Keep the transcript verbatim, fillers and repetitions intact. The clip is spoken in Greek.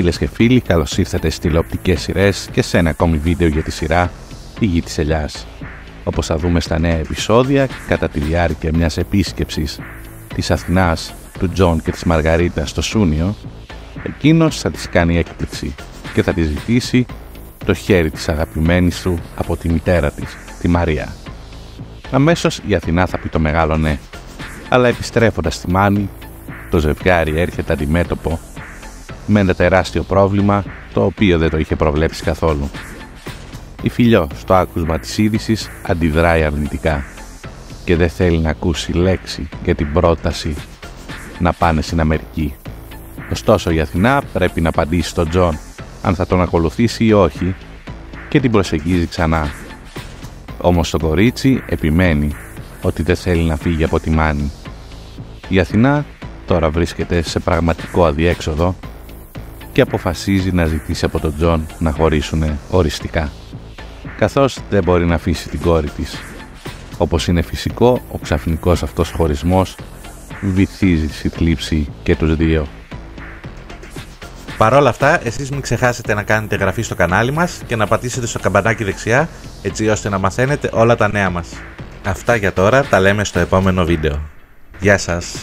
Φίλες και φίλοι, καλώς ήρθατε στις τηλεοπτικές σειρές και σε ένα ακόμη βίντεο για τη σειρά «Η Γη της Ελιάς». Όπως θα δούμε στα νέα επεισόδια, κατά τη διάρκεια μιας επίσκεψης της Αθηνάς, του Τζον και της Μαργαρίτα στο Σούνιο, εκείνος θα της κάνει έκπληξη και θα της ζητήσει το χέρι της αγαπημένης του από τη μητέρα της, τη Μαρία. Αμέσως η Αθηνά θα πει το μεγάλο ναι, αλλά επιστρέφοντας στη Μάνη, το ζευγάρι έρχεται αντιμέτωπο με ένα τεράστιο πρόβλημα το οποίο δεν το είχε προβλέψει καθόλου. Η Φιλιώ στο άκουσμα της είδησης αντιδράει αρνητικά και δεν θέλει να ακούσει λέξη για την πρόταση να πάνε στην Αμερική. Ωστόσο η Αθηνά πρέπει να απαντήσει στον Τζον αν θα τον ακολουθήσει ή όχι και την προσεγγίζει ξανά. Όμως το κορίτσι επιμένει ότι δεν θέλει να φύγει από τη Μάνη. Η Αθηνά τώρα βρίσκεται σε πραγματικό αδιέξοδο και αποφασίζει να ζητήσει από τον Τζον να χωρίσουν οριστικά, καθώς δεν μπορεί να αφήσει την κόρη της. Όπως είναι φυσικό, ο ξαφνικός αυτός χωρισμός βυθίζει στη θλίψη και τους δύο. Παρ' όλα αυτά, εσείς μην ξεχάσετε να κάνετε εγγραφή στο κανάλι μας και να πατήσετε στο καμπανάκι δεξιά, έτσι ώστε να μαθαίνετε όλα τα νέα μας. Αυτά για τώρα, τα λέμε στο επόμενο βίντεο. Γεια σας!